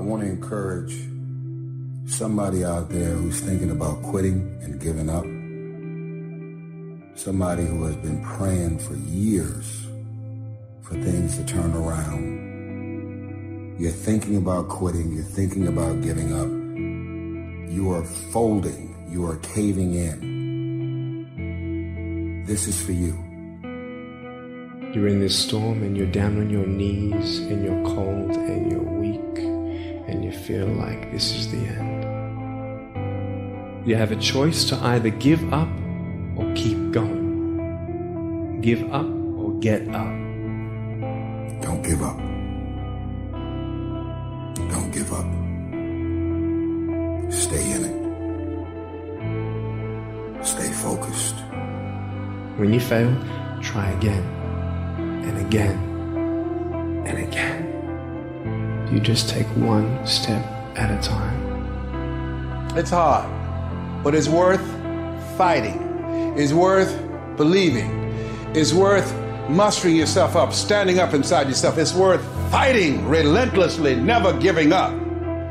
I want to encourage somebody out there who's thinking about quitting and giving up, somebody who has been praying for years for things to turn around. You're thinking about quitting, you're thinking about giving up, you are folding, you are caving in. This is for you. You're in this storm and you're down on your knees and you're cold and you're weak and you feel like this is the end. You have a choice to either give up or keep going. Give up or get up. Don't give up. Don't give up. Stay in it. Stay focused. When you fail, try again. And again, and again. You just take one step at a time. It's hard, but it's worth fighting. It's worth believing. It's worth mustering yourself up, standing up inside yourself. It's worth fighting relentlessly, never giving up.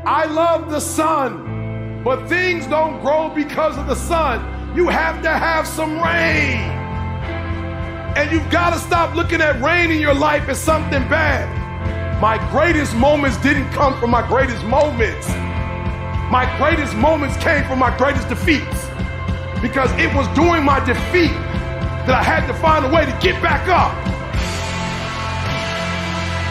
I love the sun, but things don't grow because of the sun. You have to have some rain. And you've got to stop looking at rain in your life as something bad. My greatest moments didn't come from my greatest moments. My greatest moments came from my greatest defeats. Because it was during my defeat that I had to find a way to get back up.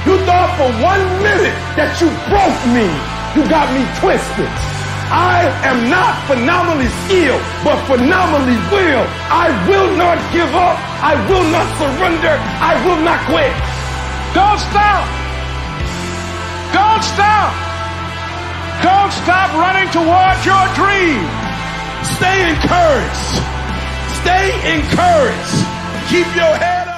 You thought for 1 minute that you broke me. You got me twisted. I am not phenomenally skilled, but phenomenally willed. I will not give up. I will not surrender. I will not quit. Don't stop. Don't stop. Don't stop running towards your dream. Stay encouraged. Stay encouraged. Keep your head up.